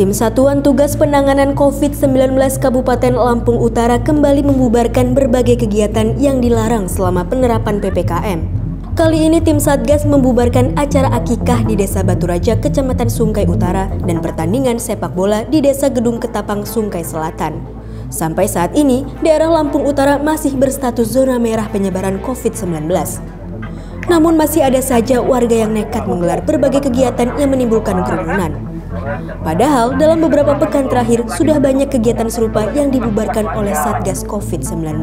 Tim Satuan Tugas Penanganan COVID-19 Kabupaten Lampung Utara kembali membubarkan berbagai kegiatan yang dilarang selama penerapan PPKM. Kali ini tim Satgas membubarkan acara AQIQAH di Desa Baturaja, Kecamatan Sungkai Utara, dan pertandingan sepak bola di Desa Gedung Ketapang, Sungkai Selatan. Sampai saat ini, daerah Lampung Utara masih berstatus zona merah penyebaran COVID-19. Namun masih ada saja warga yang nekat menggelar berbagai kegiatan yang menimbulkan kerumunan. Padahal dalam beberapa pekan terakhir sudah banyak kegiatan serupa yang dibubarkan oleh Satgas COVID-19.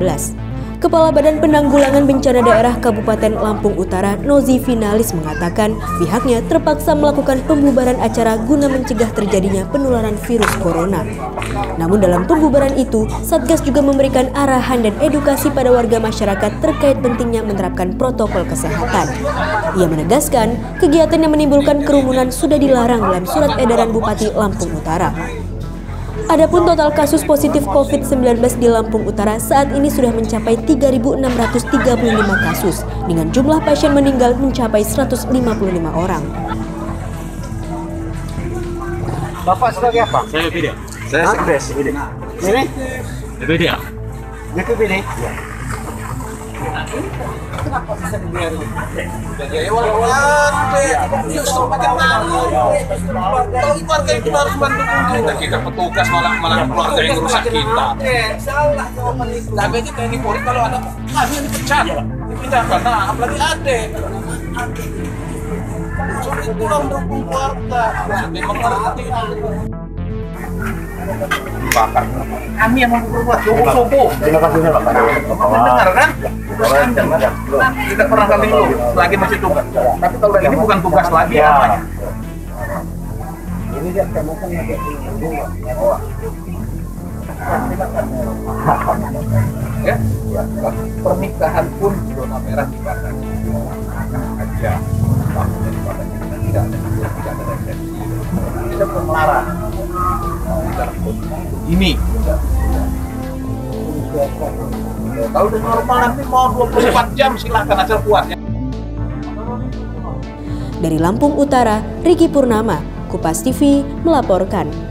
Kepala Badan Penanggulangan Bencana Daerah Kabupaten Lampung Utara, Nozi Finalis, mengatakan pihaknya terpaksa melakukan pembubaran acara guna mencegah terjadinya penularan virus corona. Namun dalam pembubaran itu, Satgas juga memberikan arahan dan edukasi pada warga masyarakat terkait pentingnya menerapkan protokol kesehatan. Ia menegaskan, kegiatan yang menimbulkan kerumunan sudah dilarang dalam surat edaran Bupati Lampung Utara. Adapun total kasus positif COVID-19 di Lampung Utara saat ini sudah mencapai 3.635 kasus, dengan jumlah pasien meninggal mencapai 155 orang. Bapak sebagai apa? Saya BPD. Saya sekretaris BPD. Ini? BPD ya? BPD? Iya. Kita petugas malah keluarga yang rusak kita. Tapi TNI Polri kalau ada kami dipecat, dipindah karena apalagi ada. Itu mendukung keluarga, mengerti. Kami yang membuat sobo. Terima kasih Bapak. Mendengar kan? Kita pernah kami dulu lagi masih tugas. Tapi kalau ini bukan tugas lagi namanya. Ini dia temukan lagi. Ya. Pernikahan pun zona merah dibatasi. Aja. Tidak ada resepsi. Kita melarang. Ini kalau udah normal nanti mau 24 jam silahkan asal kuatnya. Dari Lampung Utara, Riki Purnama, Kupas TV melaporkan.